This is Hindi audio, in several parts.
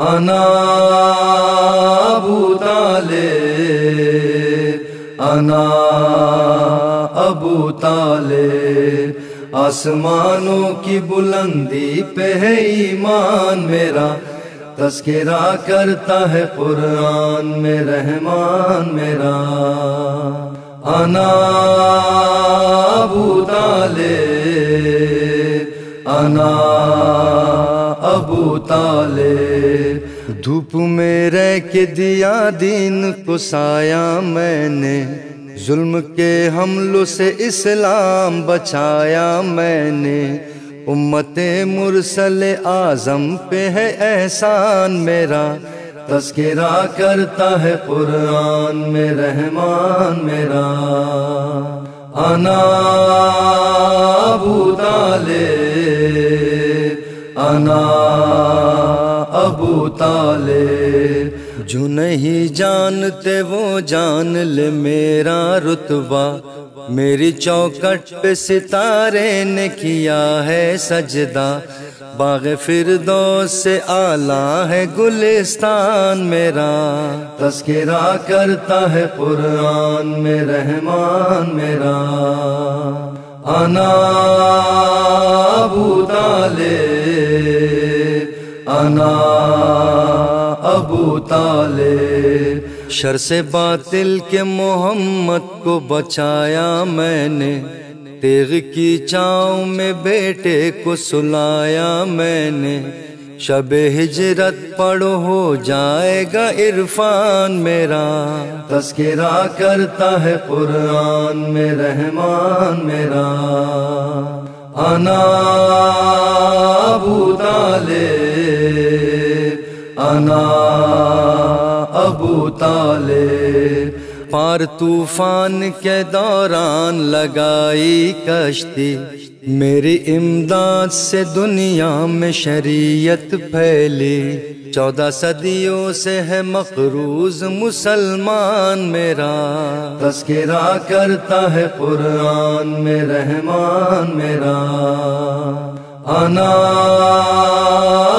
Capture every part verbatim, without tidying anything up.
आना अबू तालिब, आना अबू तालिब। आसमानों की बुलंदी पे है ईमान मेरा, तज़किरा करता है कुरान में रहमान मेरा। आना अबू तालिब, आना अबू तालिब। धूप में रह के दिया दिन को साया मैंने, जुल्म के हमलों से इस्लाम बचाया मैंने। उम्मते मुरसले आज़म पे है एहसान मेरा, तज़किरा करता है कुरान में रहमान मेरा। आना अबू तालिब, आना अबू तालिब। जो नहीं जानते वो जान ले मेरा रुतबा, मेरी चौखट पे सितारे ने किया है सजदा। बाग़े फिरदौस से आला है गुलिस्तान मेरा, तज़किरा करता है कुरान में रहमान मेरा। आना अबू तालिब, आना अबू तालिब। शर से बातिल के मोहम्मद को बचाया मैंने, तेग की चाव में बेटे को सुलाया मैंने। शबे हिजरत पढ़ो हो जाएगा इरफान मेरा, तज़किरा करता है कुरान में रहमान मेरा। आना अबू तालिब, आना अबू तालिब। पार तूफान के दौरान लगाई कश्ती, मेरी इमदाद से दुनिया में शरीयत फैली। चौदह सदियों से है मक़रूज़ मुसलमान मेरा, तज़किरा करता है कुरान में रहमान मेरा। आना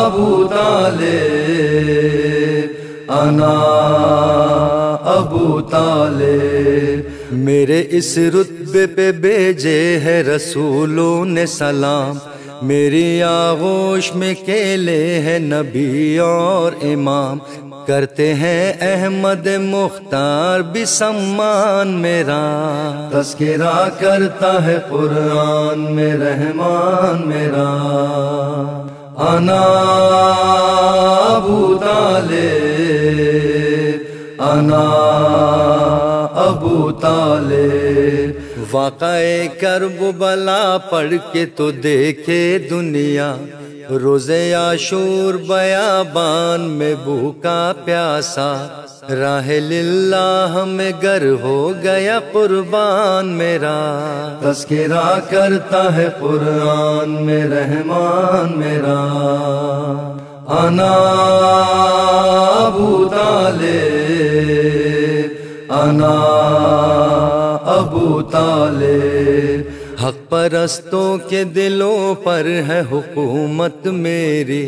अबू तालिब, आना अबू तालिब। मेरे इस रुतबे पे भेजे है रसूलों ने सलाम, मेरी आगोश में केले है नबी और इमाम। करते हैं अहमद मुख्तार भी सम्मान मेरा, तज़किरा करता है कुरान में रहमान मेरा। आना अबू तालिब, आना अबू तालिब। वाक़ए कर्ब बला पढ़ के तो देखे दुनिया, रोज़े आशूर बयाबान में भूखा प्यासा। राहे लिल्लाह में गर हो गया कुर्बान मेरा, तज़किरा करता है कुरान में रहमान मेरा। आना अबू तालिब, आना अबू तालिब। हक परस्तों के दिलों पर है हुकूमत मेरी,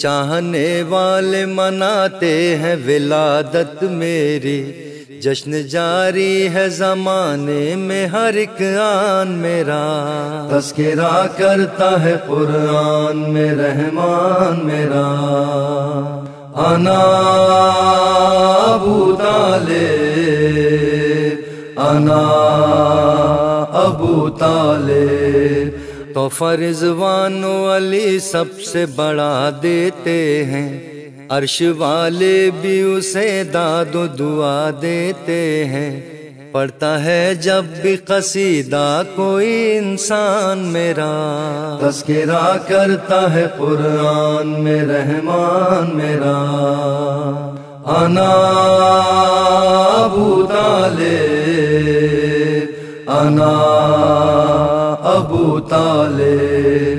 चाहने वाले मनाते हैं विलादत मेरी। जश्न जारी है ज़माने में हर एक आन मेरा, तज़किरा करता है कुरान में रहमान मेरा। आना अबू तालिब, आना अबू तालिब। तोहफ़ा रिज़वान अली सबसे बड़ा देते हैं, अर्श वाले भी उसे दादो दुआ देते हैं। पढ़ता है जब भी कसीदा कोई इंसान मेरा, तज़किरा करता है कुरान में रहमान मेरा। आना अबू तालिब, आना अबू तालिब।